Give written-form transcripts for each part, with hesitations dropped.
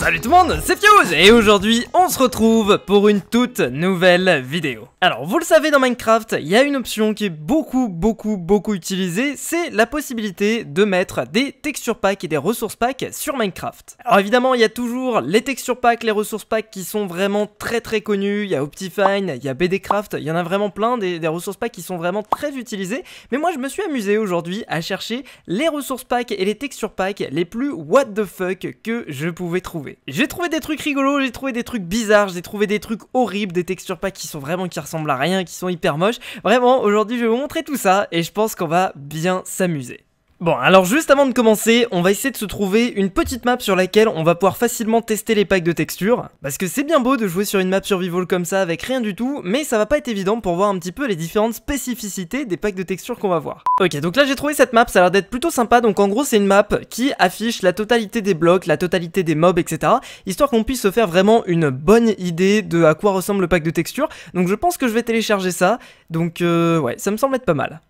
Salut tout le monde, c'est Fuze et aujourd'hui on se retrouve pour une toute nouvelle vidéo. Alors vous le savez, dans Minecraft il y a une option qui est beaucoup utilisée, c'est la possibilité de mettre des texture packs et des ressources packs sur Minecraft. Alors évidemment il y a toujours les texture packs, les ressources packs qui sont vraiment très connus, il y a Optifine, il y a BDCraft, il y en a vraiment plein des ressources packs qui sont vraiment très utilisées, mais moi je me suis amusé aujourd'hui à chercher les ressources packs et les texture packs les plus what the fuck que je pouvais trouver. J'ai trouvé des trucs rigolos, j'ai trouvé des trucs bizarres, j'ai trouvé des trucs horribles, des texture packs qui ressemblent à rien, qui sont hyper moches. Vraiment, aujourd'hui je vais vous montrer tout ça et je pense qu'on va bien s'amuser. Bon, alors juste avant de commencer, on va essayer de se trouver une petite map sur laquelle on va pouvoir facilement tester les packs de textures. Parce que c'est bien beau de jouer sur une map survival comme ça avec rien du tout, mais ça va pas être évident pour voir un petit peu les différentes spécificités des packs de textures qu'on va voir. Ok, donc là j'ai trouvé cette map, ça a l'air d'être plutôt sympa, donc en gros c'est une map qui affiche la totalité des blocs, la totalité des mobs, etc. Histoire qu'on puisse se faire vraiment une bonne idée de à quoi ressemble le pack de textures. Donc je pense que je vais télécharger ça, donc ouais, ça me semble être pas mal.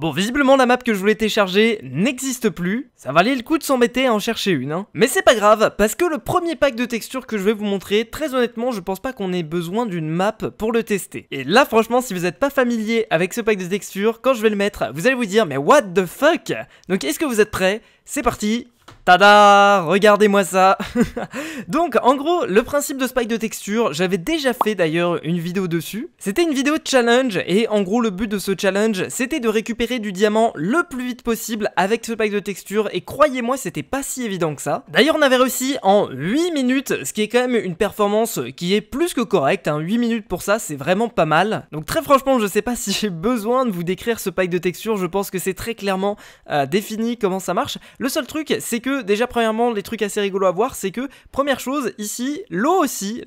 Bon, visiblement la map que je voulais télécharger n'existe plus, ça valait le coup de s'embêter à en chercher une, hein. Mais c'est pas grave, parce que le premier pack de textures que je vais vous montrer, très honnêtement, je pense pas qu'on ait besoin d'une map pour le tester. Et là, franchement, si vous êtes pas familier avec ce pack de textures, quand je vais le mettre, vous allez vous dire, mais what the fuck? Donc est-ce que vous êtes prêts? C'est parti! Tada! Regardez-moi ça. Donc en gros le principe de ce pack de texture, j'avais déjà fait d'ailleurs une vidéo dessus. C'était une vidéo de challenge et en gros le but de ce challenge c'était de récupérer du diamant le plus vite possible avec ce pack de texture et croyez-moi c'était pas si évident que ça. D'ailleurs on avait réussi en 8 minutes, ce qui est quand même une performance qui est plus que correcte, hein. 8 minutes pour ça c'est vraiment pas mal. Donc très franchement je sais pas si j'ai besoin de vous décrire ce pack de texture, je pense que c'est très clairement défini comment ça marche. Le seul truc c'est que déjà premièrement les trucs assez rigolos à voir c'est que première chose ici l'eau aussi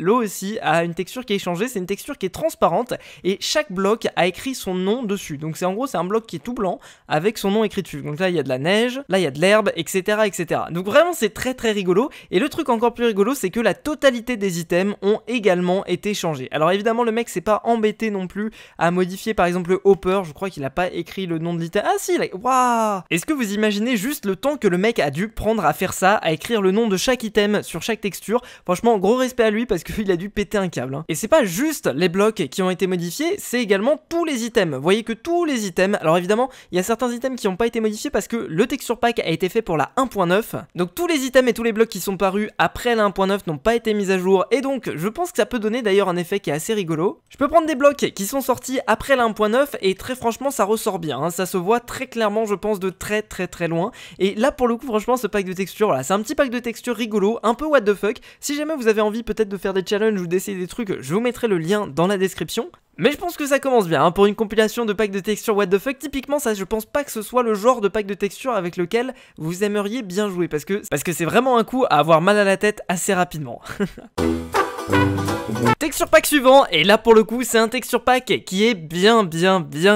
a une texture qui est échangée, c'est une texture qui est transparente et chaque bloc a écrit son nom dessus, donc c'est en gros c'est un bloc qui est tout blanc avec son nom écrit dessus, donc là il y a de la neige, là il y a de l'herbe, etc., etc. Donc vraiment c'est très rigolo et le truc encore plus rigolo c'est que la totalité des items ont également été changés. Alors évidemment le mec s'est pas embêté non plus à modifier par exemple le hopper, je crois qu'il a pas écrit le nom de l'item, ah si là... Waouh, est-ce que vous imaginez juste le temps que le mec a dû prendre à faire ça, à écrire le nom de chaque item sur chaque texture. Franchement, gros respect à lui parce qu'il a dû péter un câble, hein. Et c'est pas juste les blocs qui ont été modifiés, c'est également tous les items. Vous voyez que tous les items, alors évidemment, il y a certains items qui n'ont pas été modifiés parce que le texture pack a été fait pour la 1.9. Donc tous les items et tous les blocs qui sont parus après la 1.9 n'ont pas été mis à jour et donc je pense que ça peut donner d'ailleurs un effet qui est assez rigolo. Je peux prendre des blocs qui sont sortis après la 1.9 et très franchement, ça ressort bien, hein. Ça se voit très clairement, je pense, de très loin. Et là, pour le coup, franchement, ce pack de texture, voilà, c'est un petit pack de texture rigolo, un peu what the fuck. Si jamais vous avez envie peut-être de faire des challenges ou d'essayer des trucs, je vous mettrai le lien dans la description. Mais je pense que ça commence bien, hein. Pour une compilation de packs de textures what the fuck, typiquement ça je pense pas que ce soit le genre de pack de textures avec lequel vous aimeriez bien jouer, parce que c'est vraiment un coup à avoir mal à la tête assez rapidement. Texture pack suivant, et là pour le coup c'est un texture pack qui est bien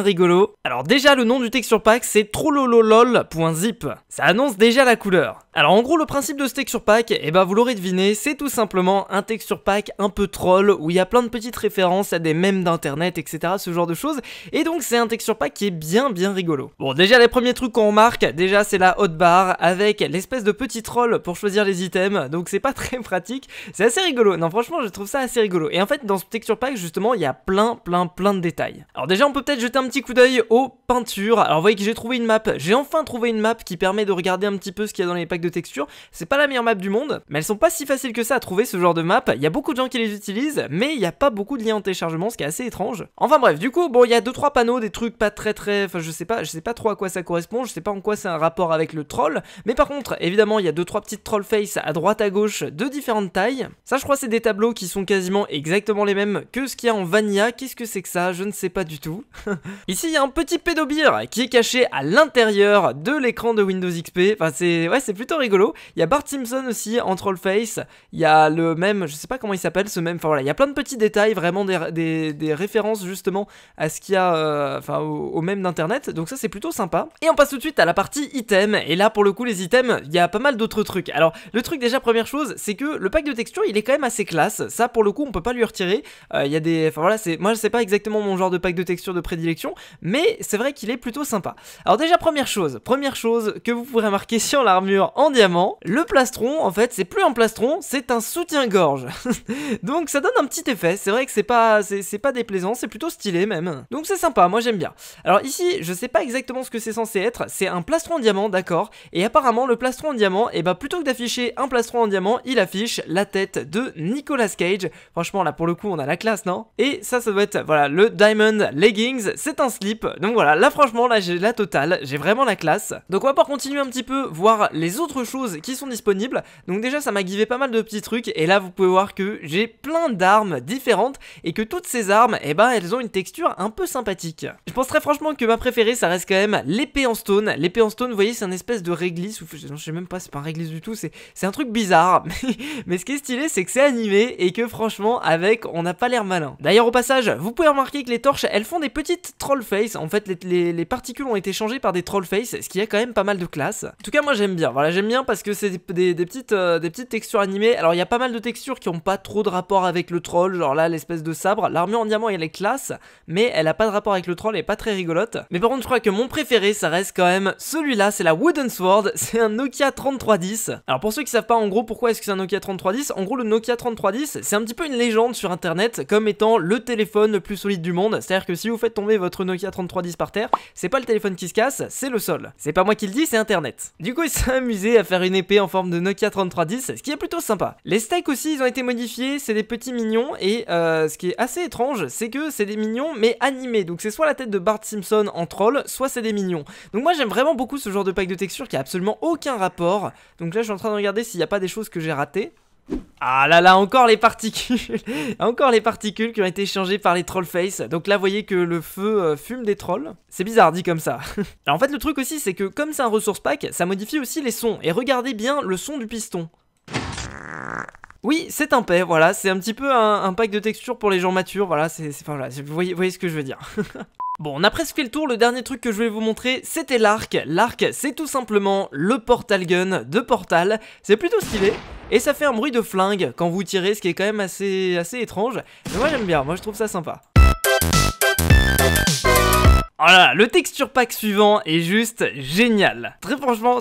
rigolo. Alors déjà le nom du texture pack c'est trollololol.zip, ça annonce déjà la couleur. Alors en gros le principe de ce texture pack, et bah vous l'aurez deviné, c'est tout simplement un texture pack un peu troll où il y a plein de petites références à des mèmes d'internet, etc., ce genre de choses, et donc c'est un texture pack qui est bien rigolo. Bon déjà les premiers trucs qu'on remarque, déjà c'est la hotbar avec l'espèce de petit troll pour choisir les items, donc c'est pas très pratique, c'est assez rigolo, non franchement je trouve ça assez rigolo. Et en fait dans ce texture pack justement il y a plein de détails. Alors déjà on peut peut-être jeter un petit coup d'œil aux peintures. Alors vous voyez que j'ai trouvé une map, j'ai enfin trouvé une map qui permet de regarder un petit peu ce qu'il y a dans les packs de textures. C'est pas la meilleure map du monde, mais elles sont pas si faciles que ça à trouver ce genre de map. Il y a beaucoup de gens qui les utilisent, mais il n'y a pas beaucoup de liens en téléchargement, ce qui est assez étrange. Enfin bref, du coup bon il y a 2-3 panneaux, des trucs pas très, enfin je sais pas trop à quoi ça correspond, je sais pas en quoi c'est un rapport avec le troll. Mais par contre évidemment il y a 2-3 petites troll face à droite à gauche de différentes tailles. Ça je crois c'est des tableaux qui sont quasiment exactement les mêmes que ce qu'il y a en Vanilla. Qu'est-ce que c'est que ça? Je ne sais pas du tout. Ici il y a un petit pédobir qui est caché à l'intérieur de l'écran de Windows XP. Enfin c'est ouais, c'est plutôt rigolo. Il y a Bart Simpson aussi en trollface. Il y a le même, je sais pas comment il s'appelle ce même. Enfin voilà, il y a plein de petits détails, vraiment des références justement à ce qu'il y a, enfin au même d'internet. Donc ça c'est plutôt sympa. Et on passe tout de suite à la partie item. Et là pour le coup les items, il y a pas mal d'autres trucs. Alors le truc déjà première chose, c'est que le pack de texture il est quand même assez classe. Ça pour le coup on peut pas lui retirer. Il y a des, enfin voilà, c'est, moi je sais pas exactement mon genre de pack de textures de prédilection, mais c'est vrai qu'il est plutôt sympa. Alors déjà première chose que vous pourrez remarquer sur l'armure en diamant, le plastron en fait c'est plus un plastron, c'est un soutien-gorge. Donc ça donne un petit effet. C'est vrai que c'est pas déplaisant, c'est plutôt stylé même. Donc c'est sympa, moi j'aime bien. Alors ici je sais pas exactement ce que c'est censé être, c'est un plastron en diamant, d'accord. Et apparemment le plastron en diamant, et bah plutôt que d'afficher un plastron en diamant, il affiche la tête de Nicolas Cage. Franchement là pour le coup on a la classe, non? Et ça doit être, voilà, le Diamond Leggings, c'est un slip. Donc voilà, là franchement là j'ai la totale, j'ai vraiment la classe. Donc on va pouvoir continuer un petit peu, voir les autres choses qui sont disponibles. Donc déjà ça m'a givé pas mal de petits trucs, et là vous pouvez voir que j'ai plein d'armes différentes, et que toutes ces armes, eh ben elles ont une texture un peu sympathique. Je pense très franchement que ma préférée ça reste quand même l'épée en stone. L'épée en stone, vous voyez c'est un espèce de réglisse, ou je sais même pas, c'est pas un réglisse du tout, c'est un truc bizarre. Mais ce qui est stylé c'est que c'est animé, et que franchement avec on n'a pas l'air malin. D'ailleurs au passage, vous pouvez remarquer que les torches elles font des petites troll face, en fait les particules ont été changées par des troll face, ce qui a quand même pas mal de classe. En tout cas moi j'aime bien, voilà j'aime bien parce que c'est des petites textures animées. Alors il y a pas mal de textures qui ont pas trop de rapport avec le troll, genre là l'espèce de sabre, l'armure en diamant elle est classe, mais elle a pas de rapport avec le troll, elle est pas très rigolote. Mais par contre je crois que mon préféré ça reste quand même celui-là, c'est la Wooden Sword, c'est un Nokia 3310. Alors pour ceux qui savent pas en gros pourquoi est-ce que c'est un Nokia 3310, en gros le Nokia 3310 c'est un petit peu une légende sur internet comme étant le téléphone le plus solide du monde, c'est-à-dire que si vous faites tomber votre Nokia 3310 par terre, c'est pas le téléphone qui se casse, c'est le sol. C'est pas moi qui le dis, c'est internet. Du coup ils se sont amusés à faire une épée en forme de Nokia 3310, ce qui est plutôt sympa. Les steaks aussi ils ont été modifiés, c'est des petits mignons, et ce qui est assez étrange c'est que c'est des mignons mais animés, donc c'est soit la tête de Bart Simpson en troll, soit c'est des mignons. Donc moi j'aime vraiment beaucoup ce genre de pack de textures qui a absolument aucun rapport. Donc là je suis en train de regarder s'il n'y a pas des choses que j'ai ratées. Ah là là, encore les particules. Encore les particules qui ont été changées par les trollface. Donc là vous voyez que le feu fume des trolls. C'est bizarre dit comme ça. Alors en fait le truc aussi c'est que comme c'est un resource pack, ça modifie aussi les sons. Et regardez bien le son du piston. Oui, c'est un paix, voilà, c'est un petit peu un pack de textures pour les gens matures, voilà, enfin, voilà, vous voyez ce que je veux dire. Bon, on a presque fait le tour, le dernier truc que je voulais vous montrer, c'était l'arc. L'arc, c'est tout simplement le Portal Gun de Portal, c'est plutôt stylé. Et ça fait un bruit de flingue quand vous tirez, ce qui est quand même assez étrange. Mais moi j'aime bien, moi je trouve ça sympa. Oh là là, le texture pack suivant est juste génial. Très franchement,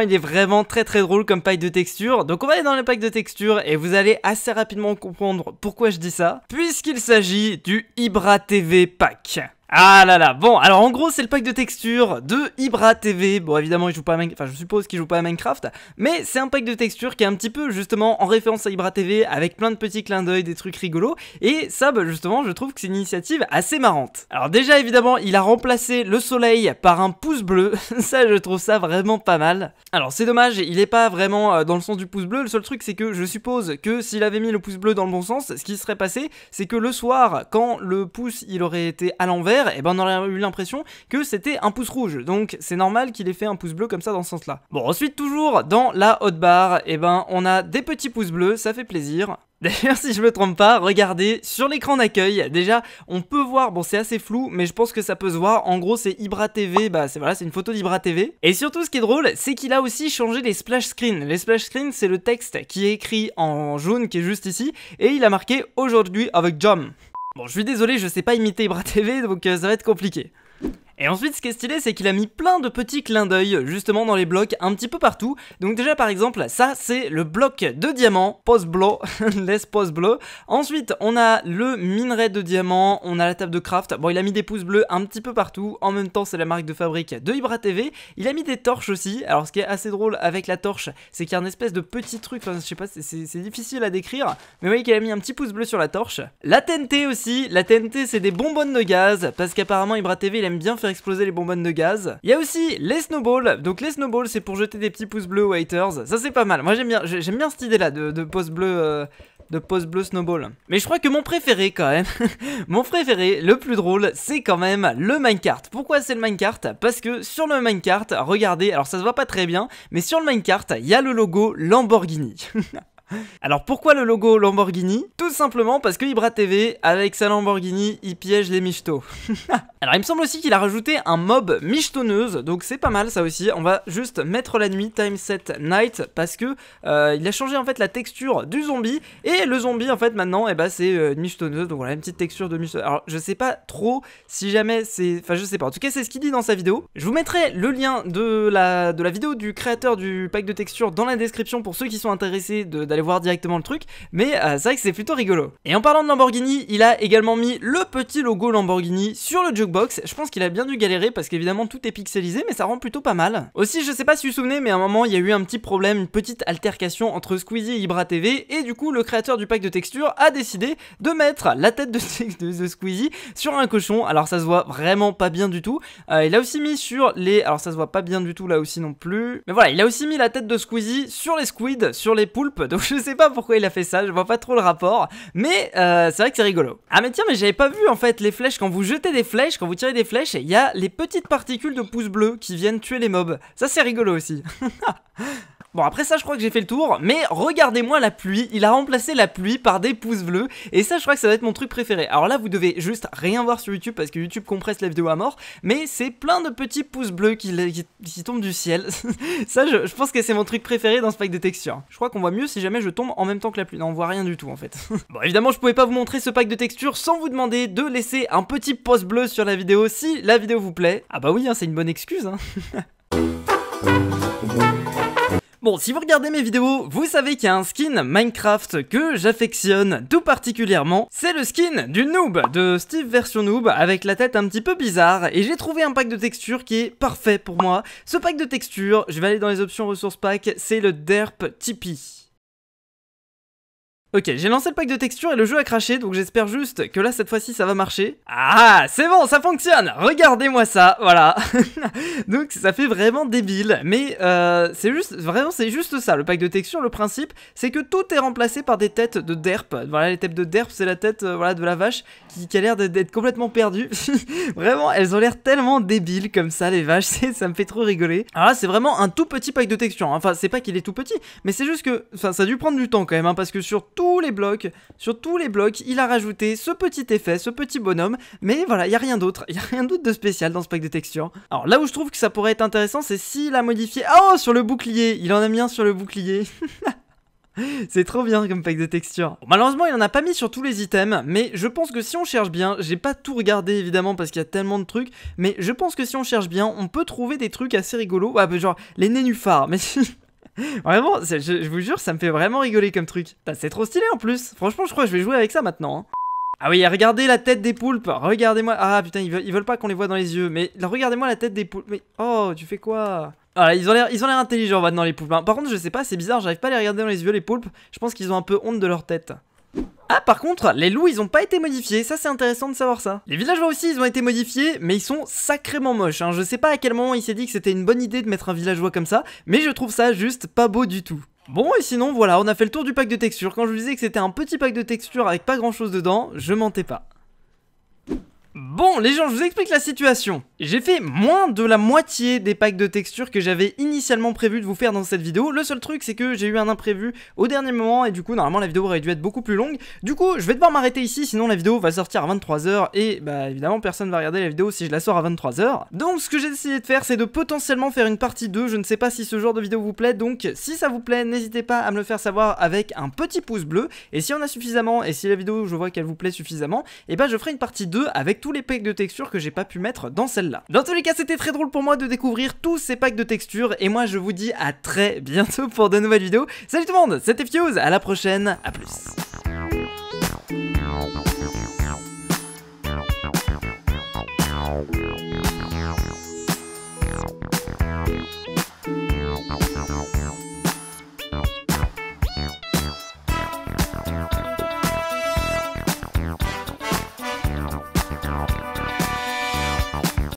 il est vraiment très drôle comme pack de texture. Donc on va aller dans les packs de texture et vous allez assez rapidement comprendre pourquoi je dis ça, puisqu'il s'agit du IbraTV pack. Ah là là, bon alors en gros c'est le pack de texture de IbraTV. Bon évidemment il joue pas à Minecraft, enfin je suppose qu'il joue pas à Minecraft, mais c'est un pack de texture qui est un petit peu justement en référence à IbraTV, avec plein de petits clins d'œil, des trucs rigolos. Et ça bah, justement je trouve que c'est une initiative assez marrante. Alors déjà évidemment il a remplacé le soleil par un pouce bleu. Ça je trouve ça vraiment pas mal. Alors c'est dommage, il est pas vraiment dans le sens du pouce bleu. Le seul truc c'est que je suppose que s'il avait mis le pouce bleu dans le bon sens, ce qui serait passé c'est que le soir quand le pouce il aurait été à l'envers, et ben on aurait eu l'impression que c'était un pouce rouge. Donc c'est normal qu'il ait fait un pouce bleu comme ça dans ce sens là. Bon ensuite toujours dans la haute barre, et ben on a des petits pouces bleus, ça fait plaisir. D'ailleurs si je me trompe pas, regardez sur l'écran d'accueil, déjà on peut voir, bon c'est assez flou mais je pense que ça peut se voir, en gros c'est IbraTV, bah c'est voilà, c'est une photo d'IbraTV. Et surtout ce qui est drôle c'est qu'il a aussi changé les splash screens. Les splash screens c'est le texte qui est écrit en jaune qui est juste ici, et il a marqué aujourd'hui avec Jam. Bon je suis désolé, je sais pas imiter IbraTV donc ça va être compliqué. Et ensuite ce qui est stylé c'est qu'il a mis plein de petits clins d'œil justement dans les blocs un petit peu partout. Donc déjà par exemple ça c'est le bloc de diamant, pose bleu, laisse pose bleu. Ensuite on a le minerai de diamant, on a la table de craft. Bon il a mis des pouces bleus un petit peu partout, en même temps c'est la marque de fabrique de IbraTV. Il a mis des torches aussi, alors ce qui est assez drôle avec la torche c'est qu'il y a un espèce de petit truc, enfin je sais pas, c'est difficile à décrire. Mais vous voyez qu'il a mis un petit pouce bleu sur la torche. La TNT aussi, la TNT c'est des bonbonnes de gaz, parce qu'apparemment IbraTV il aime bien faire exploser les bonbonnes de gaz. Il y a aussi les snowballs, donc les snowballs c'est pour jeter des petits pouces bleus aux haters, ça c'est pas mal, moi j'aime bien cette idée là de pouce bleu snowball. Mais je crois que mon préféré quand même, mon préféré, le plus drôle, c'est quand même le minecart. Pourquoi c'est le minecart? Parce que sur le minecart, regardez, alors ça se voit pas très bien, mais sur le minecart, il y a le logo Lamborghini. Alors pourquoi le logo Lamborghini? Tout simplement parce que IbraTV, avec sa Lamborghini, il piège les michetots. Alors il me semble aussi qu'il a rajouté un mob michetonneuse, donc c'est pas mal ça aussi. On va juste mettre la nuit, time set night, parce que il a changé en fait la texture du zombie, et le zombie en fait maintenant, c'est une michetonneuse, donc voilà une petite texture de michetonneuse. Alors je sais pas trop si jamais c'est... Enfin je sais pas, en tout cas c'est ce qu'il dit dans sa vidéo. Je vous mettrai le lien de la vidéo du créateur du pack de textures dans la description pour ceux qui sont intéressés d'aller voir directement le truc, mais c'est vrai que c'est plutôt rigolo. Et en parlant de Lamborghini, il a également mis le petit logo Lamborghini sur le jukebox. Je pense qu'il a bien dû galérer parce qu'évidemment tout est pixelisé, mais ça rend plutôt pas mal. Aussi je sais pas si vous vous souvenez, mais à un moment il y a eu un petit problème, une petite altercation entre Squeezie et IbraTV, et du coup le créateur du pack de textures a décidé de mettre la tête de Squeezie sur un cochon. Alors ça se voit vraiment pas bien du tout. Il a aussi mis sur les... Alors ça se voit pas bien du tout là aussi non plus, mais voilà, il a aussi mis la tête de Squeezie sur les squids, sur les poulpes, donc je sais pas pourquoi il a fait ça, je vois pas trop le rapport, mais c'est vrai que c'est rigolo. Ah mais tiens, mais j'avais pas vu en fait les flèches, quand vous jetez des flèches, quand vous tirez des flèches, il y a les petites particules de pouce bleu qui viennent tuer les mobs, ça c'est rigolo aussi. Bon après ça je crois que j'ai fait le tour, mais regardez-moi la pluie, il a remplacé la pluie par des pouces bleus, et ça je crois que ça va être mon truc préféré. Alors là vous devez juste rien voir sur YouTube parce que YouTube compresse la vidéo à mort, mais c'est plein de petits pouces bleus qui tombent du ciel. Ça je pense que c'est mon truc préféré dans ce pack de textures. Je crois qu'on voit mieux si jamais je tombe en même temps que la pluie. Non, on voit rien du tout en fait. Bon évidemment je pouvais pas vous montrer ce pack de textures sans vous demander de laisser un petit pouce bleu sur la vidéo si la vidéo vous plaît. Ah bah oui hein, c'est une bonne excuse hein. Bon, si vous regardez mes vidéos, vous savez qu'il y a un skin Minecraft que j'affectionne tout particulièrement. C'est le skin du noob, de Steve version noob, avec la tête un petit peu bizarre. Et j'ai trouvé un pack de textures qui est parfait pour moi. Ce pack de textures, je vais aller dans les options ressources pack, c'est le Derp Tipeee. Ok, j'ai lancé le pack de textures et le jeu a craché, donc j'espère juste que là, cette fois-ci, ça va marcher. Ah, c'est bon, ça fonctionne. Regardez-moi ça, voilà. Donc, ça fait vraiment débile, mais c'est juste, vraiment, c'est juste ça, le pack de textures. Le principe, c'est que tout est remplacé par des têtes de derp. Voilà, les têtes de derp, c'est la tête voilà, de la vache qui a l'air d'être complètement perdue. Vraiment, elles ont l'air tellement débiles comme ça, les vaches, ça me fait trop rigoler. Alors là, c'est vraiment un tout petit pack de textures. Enfin, c'est pas qu'il est tout petit, mais c'est juste que ça a dû prendre du temps quand même, hein, parce que sur tous les blocs, il a rajouté ce petit effet, ce petit bonhomme, mais voilà, il n'y a rien d'autre, de spécial dans ce pack de textures. Alors là où je trouve que ça pourrait être intéressant, c'est s'il a modifié... Oh, sur le bouclier, il en a mis un sur le bouclier. C'est trop bien comme pack de textures. Bon, malheureusement il en a pas mis sur tous les items, mais je pense que si on cherche bien, j'ai pas tout regardé évidemment parce qu'il y a tellement de trucs, mais je pense que si on cherche bien, on peut trouver des trucs assez rigolos, ouais, genre les nénuphars, mais... Vraiment, je vous jure, ça me fait vraiment rigoler comme truc. C'est trop stylé en plus. Franchement, je crois que je vais jouer avec ça maintenant. Hein. Ah oui, regardez la tête des poulpes. Regardez-moi. Ah putain, ils veulent pas qu'on les voit dans les yeux. Mais regardez-moi la tête des poulpes. Mais oh, tu fais quoi? Voilà, ils ont l'air intelligents maintenant les poulpes. Par contre, je sais pas, c'est bizarre, j'arrive pas à les regarder dans les yeux les poulpes. Je pense qu'ils ont un peu honte de leur tête. Ah par contre, les loups ils ont pas été modifiés, ça c'est intéressant de savoir ça. Les villageois aussi ils ont été modifiés, mais ils sont sacrément moches hein. Je sais pas à quel moment il s'est dit que c'était une bonne idée de mettre un villageois comme ça, mais je trouve ça juste pas beau du tout. Bon et sinon voilà, on a fait le tour du pack de textures. Quand je vous disais que c'était un petit pack de textures avec pas grand chose dedans, je mentais pas. Bon les gens, je vous explique la situation. J'ai fait moins de la moitié des packs de textures que j'avais initialement prévu de vous faire dans cette vidéo. Le seul truc c'est que j'ai eu un imprévu au dernier moment et du coup normalement la vidéo aurait dû être beaucoup plus longue. Du coup je vais devoir m'arrêter ici sinon la vidéo va sortir à 23h et bah évidemment personne va regarder la vidéo si je la sors à 23h. Donc ce que j'ai décidé de faire c'est de potentiellement faire une partie 2. Je ne sais pas si ce genre de vidéo vous plaît, donc si ça vous plaît n'hésitez pas à me le faire savoir avec un petit pouce bleu. Et si on a suffisamment et si la vidéo je vois qu'elle vous plaît suffisamment, et bah je ferai une partie 2 avec tout les packs de textures que j'ai pas pu mettre dans celle-là. Dans tous les cas, c'était très drôle pour moi de découvrir tous ces packs de textures et moi je vous dis à très bientôt pour de nouvelles vidéos. Salut tout le monde, c'était Fuze, à la prochaine, à plus.